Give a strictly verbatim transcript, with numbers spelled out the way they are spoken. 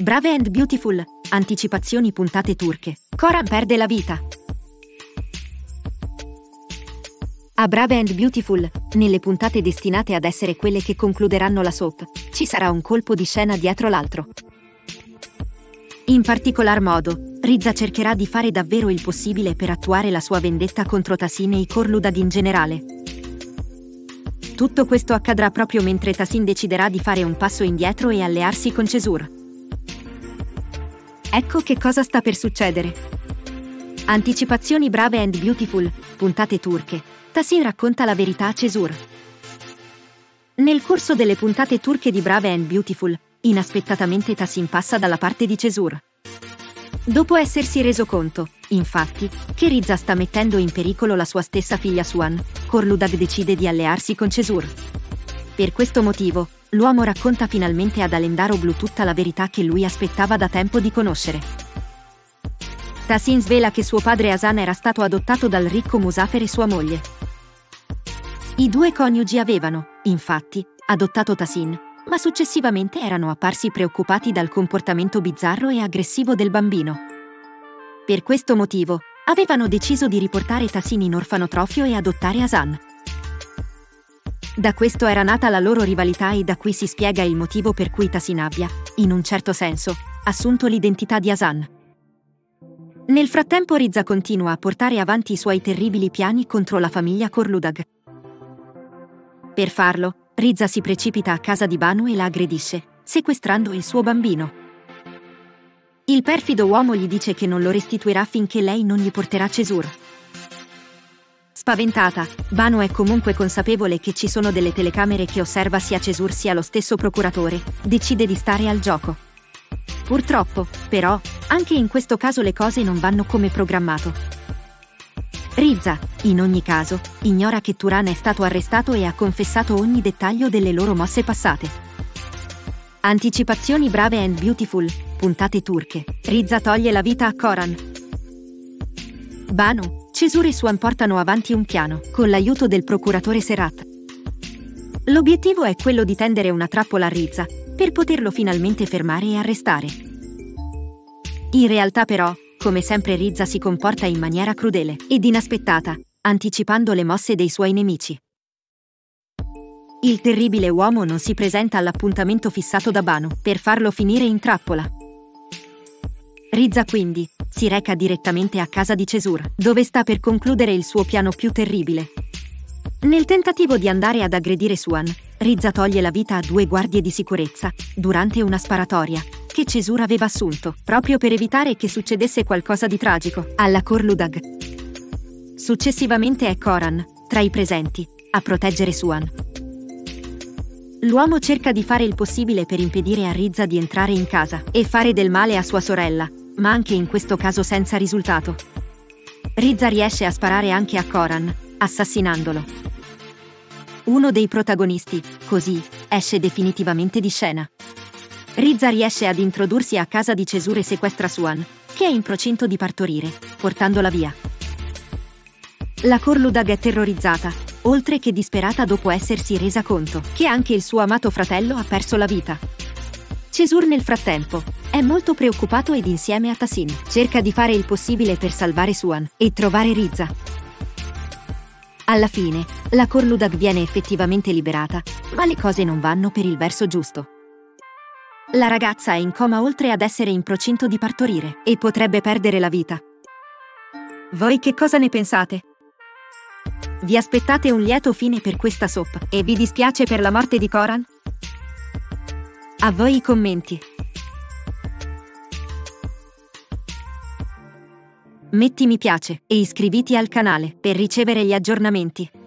Brave and Beautiful, anticipazioni puntate turche. Korhan perde la vita. A Brave and Beautiful, nelle puntate destinate ad essere quelle che concluderanno la soap, ci sarà un colpo di scena dietro l'altro. In particolar modo, Riza cercherà di fare davvero il possibile per attuare la sua vendetta contro Tahsin e i Korludağ in generale. Tutto questo accadrà proprio mentre Tahsin deciderà di fare un passo indietro e allearsi con Cesur. Ecco che cosa sta per succedere. Anticipazioni Brave and Beautiful, puntate turche. Tahsin racconta la verità a Cesur. Nel corso delle puntate turche di Brave and Beautiful, inaspettatamente Tahsin passa dalla parte di Cesur. Dopo essersi reso conto, infatti, che Riza sta mettendo in pericolo la sua stessa figlia Swan, Korludağ decide di allearsi con Cesur. Per questo motivo, l'uomo racconta finalmente ad Alemdaroğlu tutta la verità che lui aspettava da tempo di conoscere. Tahsin svela che suo padre Hasan era stato adottato dal ricco Musafer e sua moglie. I due coniugi avevano, infatti, adottato Tahsin, ma successivamente erano apparsi preoccupati dal comportamento bizzarro e aggressivo del bambino. Per questo motivo, avevano deciso di riportare Tahsin in orfanotrofio e adottare Hasan. Da questo era nata la loro rivalità e da qui si spiega il motivo per cui Tahsin abbia, in un certo senso, assunto l'identità di Hasan. Nel frattempo Riza continua a portare avanti i suoi terribili piani contro la famiglia Korludağ. Per farlo, Riza si precipita a casa di Banu e la aggredisce, sequestrando il suo bambino. Il perfido uomo gli dice che non lo restituirà finché lei non gli porterà Cesur. Spaventata, Banu è comunque consapevole che ci sono delle telecamere che osserva sia Cesur sia lo stesso procuratore, decide di stare al gioco. Purtroppo, però, anche in questo caso le cose non vanno come programmato. Riza, in ogni caso, ignora che Turan è stato arrestato e ha confessato ogni dettaglio delle loro mosse passate. Anticipazioni Brave and Beautiful, puntate turche. Riza toglie la vita a Korhan. Banu, Cesur e Swan portano avanti un piano, con l'aiuto del procuratore Serat. L'obiettivo è quello di tendere una trappola a Riza, per poterlo finalmente fermare e arrestare. In realtà però, come sempre Riza si comporta in maniera crudele ed inaspettata, anticipando le mosse dei suoi nemici. Il terribile uomo non si presenta all'appuntamento fissato da Banu, per farlo finire in trappola. Riza quindi si reca direttamente a casa di Cesur, dove sta per concludere il suo piano più terribile. Nel tentativo di andare ad aggredire Swan, Riza toglie la vita a due guardie di sicurezza, durante una sparatoria, che Cesur aveva assunto, proprio per evitare che succedesse qualcosa di tragico, alla Korludağ. Successivamente è Korhan, tra i presenti, a proteggere Swan. L'uomo cerca di fare il possibile per impedire a Riza di entrare in casa e fare del male a sua sorella, ma anche in questo caso senza risultato. Riza riesce a sparare anche a Korhan, assassinandolo. Uno dei protagonisti, così, esce definitivamente di scena. Riza riesce ad introdursi a casa di Cesur e sequestra Swan, che è in procinto di partorire, portandola via. La Korludağ è terrorizzata, oltre che disperata dopo essersi resa conto che anche il suo amato fratello ha perso la vita. Cesur nel frattempo è molto preoccupato ed insieme a Tahsin cerca di fare il possibile per salvare Swan e trovare Riza. Alla fine, la Korludağ viene effettivamente liberata, ma le cose non vanno per il verso giusto. La ragazza è in coma oltre ad essere in procinto di partorire e potrebbe perdere la vita. Voi che cosa ne pensate? Vi aspettate un lieto fine per questa soap e vi dispiace per la morte di Korhan? A voi i commenti. Metti mi piace e iscriviti al canale per ricevere gli aggiornamenti.